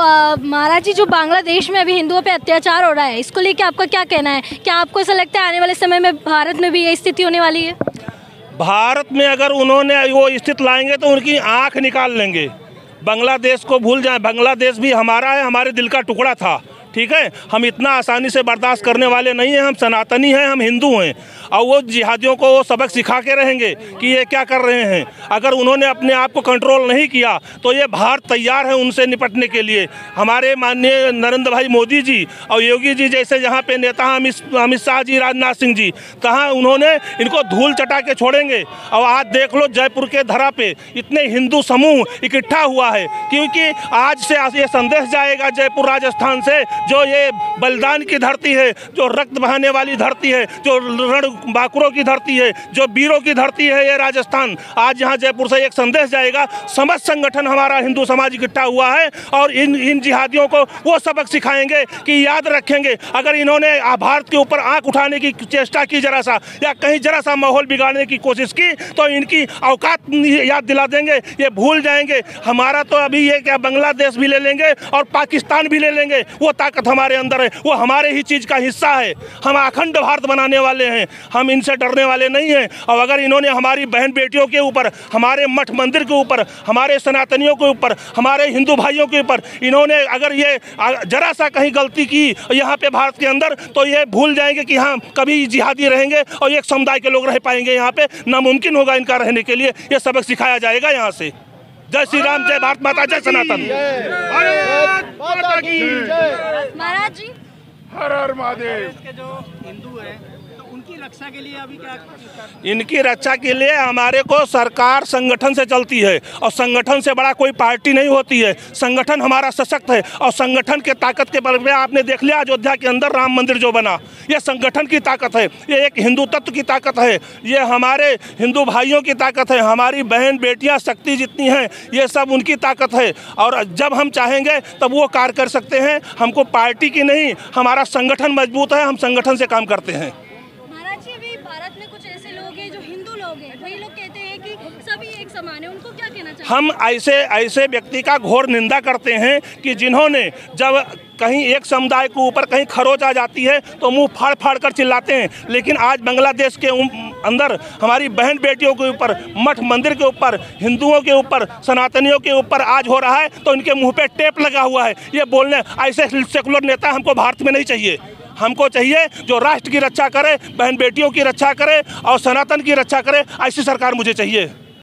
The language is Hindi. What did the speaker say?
महाराज जी, जो बांग्लादेश में अभी हिंदुओं पे अत्याचार हो रहा है, इसको लेके आपका क्या कहना है? क्या आपको ऐसा लगता है आने वाले समय में भारत में भी ये स्थिति होने वाली है? भारत में अगर उन्होंने वो स्थिति लाएंगे तो उनकी आँख निकाल लेंगे। बांग्लादेश को भूल जाए, बांग्लादेश भी हमारा है, हमारे दिल का टुकड़ा था, ठीक है। हम इतना आसानी से बर्दाश्त करने वाले नहीं हैं। हम सनातनी हैं, हम हिंदू हैं, और वो जिहादियों को वो सबक सिखा के रहेंगे कि ये क्या कर रहे हैं। अगर उन्होंने अपने आप को कंट्रोल नहीं किया तो ये भारत तैयार है उनसे निपटने के लिए। हमारे माननीय नरेंद्र भाई मोदी जी और योगी जी जैसे यहाँ पे नेता अमित शाह जी, राजनाथ सिंह जी, कहाँ उन्होंने इनको धूल चटा के छोड़ेंगे। और आज देख लो जयपुर के धरा पे इतने हिंदू समूह इकट्ठा हुआ है, क्योंकि आज से ये संदेश जाएगा जयपुर राजस्थान से, जो ये बलिदान की धरती है, जो रक्त बहाने वाली धरती है, जो रण बांकुरों की धरती है, जो वीरों की धरती है ये राजस्थान। आज यहाँ जयपुर से एक संदेश जाएगा, समस्त संगठन हमारा हिंदू समाज इकट्ठा हुआ है, और इन जिहादियों को वो सबक सिखाएंगे कि याद रखेंगे, अगर इन्होंने भारत के ऊपर आंख उठाने की चेष्टा की जरा सा, या कहीं जरा सा माहौल बिगाड़ने की कोशिश की, तो इनकी औकात याद दिला देंगे। ये भूल जाएंगे। हमारा तो अभी ये क्या, बांग्लादेश भी ले लेंगे और पाकिस्तान भी ले लेंगे। वो हमारे अंदर है, वो हमारे ही चीज का हिस्सा है। हम अखंड भारत बनाने वाले हैं, हम इनसे डरने वाले नहीं हैं। और अगर इन्होंने हमारी बहन बेटियों के ऊपर, हमारे मठ मंदिर के ऊपर, हमारे सनातनियों के ऊपर, हमारे हिंदू भाइयों के ऊपर इन्होंने अगर ये जरा सा कहीं गलती की यहाँ पे भारत के अंदर, तो ये भूल जाएंगे कि हाँ कभी जिहादी रहेंगे और एक समुदाय के लोग रह पाएंगे यहाँ पे, नामुमकिन होगा इनका रहने के लिए। यह सबक सिखाया जाएगा यहाँ से। जय श्री राम, जय भारत माता, जय सनातन। महाराज जी, हर हर महादेव। के जो हिंदू है तो उनकी रक्षा के लिए अभी क्या? इनकी रक्षा के लिए हमारे को सरकार संगठन से चलती है, और संगठन से बड़ा कोई पार्टी नहीं होती है। संगठन हमारा सशक्त है, और संगठन के ताकत के बल में आपने देख लिया अयोध्या के अंदर राम मंदिर जो बना, यह संगठन की ताकत है, ये एक हिंदू तत्व की ताकत है, ये हमारे हिंदू भाइयों की ताकत है, हमारी बहन बेटियां शक्ति जितनी हैं ये सब उनकी ताकत है। और जब हम चाहेंगे तब वो कार्य कर सकते हैं। हमको पार्टी की नहीं, हमारा संगठन मजबूत है, हम संगठन से काम करते हैं। महाराज जी, अभी भारत में कुछ ऐसे लोग हैं जो हिंदू लोग हैं, वही लोग कहते हैं कि सभी एक समान है, उनको क्या कहना चाहिए? हम ऐसे व्यक्ति का घोर निंदा करते हैं कि जिन्होंने जब कहीं एक समुदाय के ऊपर कहीं खरोच आ जाती है तो मुंह फाड़ फाड़ कर चिल्लाते हैं। लेकिन आज बांग्लादेश के अंदर हमारी बहन बेटियों के ऊपर, मठ मंदिर के ऊपर, हिंदुओं के ऊपर, सनातनियों के ऊपर आज हो रहा है, तो इनके मुंह पे टेप लगा हुआ है। ये बोलने ऐसे सेकुलर नेता हमको भारत में नहीं चाहिए। हमको चाहिए जो राष्ट्र की रक्षा करे, बहन बेटियों की रक्षा करे और सनातन की रक्षा करे, ऐसी सरकार मुझे चाहिए।